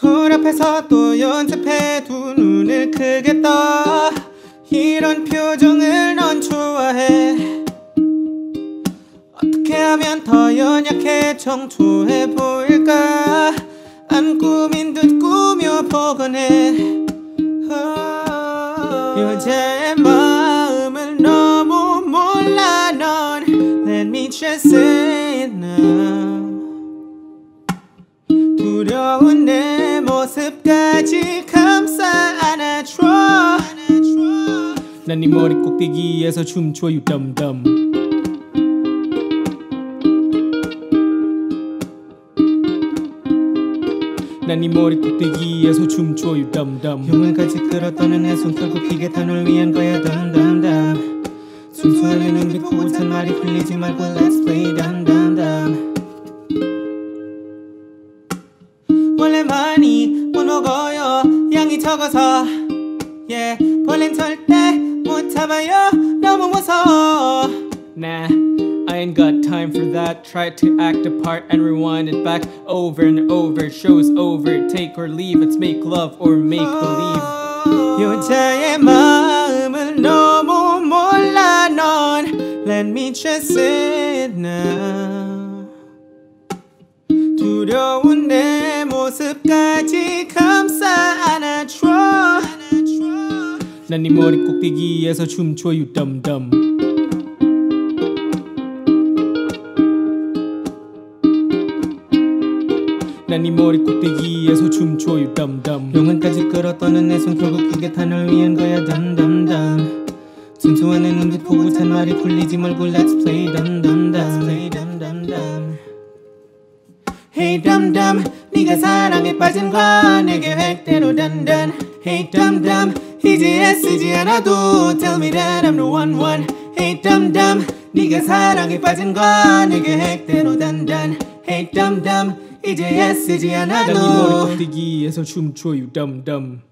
거울 앞에서 또 연습해 두 눈을 크게 떠 이런 표정을 넌 좋아해 어떻게 하면 더 연약해 청초해 보일까 안 꾸민 듯 꾸며 보거네 여자의 마음을 너무 몰라 넌 Let me just say it now 두려운 내 모습까지 감싸 안아줘 난 네 머리 꼭대기에서 춤춰 you dumb dumb 난 네 머리 꼭대기에서 춤춰 you dumb dumb 영혼까지 끌어떠는 내 손 결국 이게 다 널 위한 거야 dumb dumb dumb 순수하게 눈빛 고우찬 말이 풀리지 말고 Let's play dumb dumb dumb 원래 많이 못 먹어요 양이 적어서 yeah. 벌레는 절대 못 잡아요 너무 무서워 Nah, I ain't got time for that Try to act a part and rewind it back Over and over, show's over Take or leave, it's make love or make believe 여자의 마음을 너무 몰라 넌 Let me just sit now 두려운 내 모습까지 감싸 안아줘 난 네 머리 꼭대기에서 춤춰 you dumb dumb 난 네 머리 꼭대기에서 춤춰 you dumb dumb 영혼까지 끌어떠는 내 손 결국 이게 다 널 위한 거야 dumb dumb dumb 순수한 내 눈빛 보고 찬 말이 풀리지 말고 Let's play dumb dumb dumb Hey dumb dumb 네가 사랑에 빠진 건 내 계획대로 단단 Hey dumb dumb 이제야 쓰지 않아도 Tell me that I'm the one one Hey dumb dumb 네가 사랑에 빠진 건 내 계획대로 단단 Hey dumb dumb 이제야 쓰지 않아도 난 네 머리 꼭대기에서 춤춰 you dumb dumb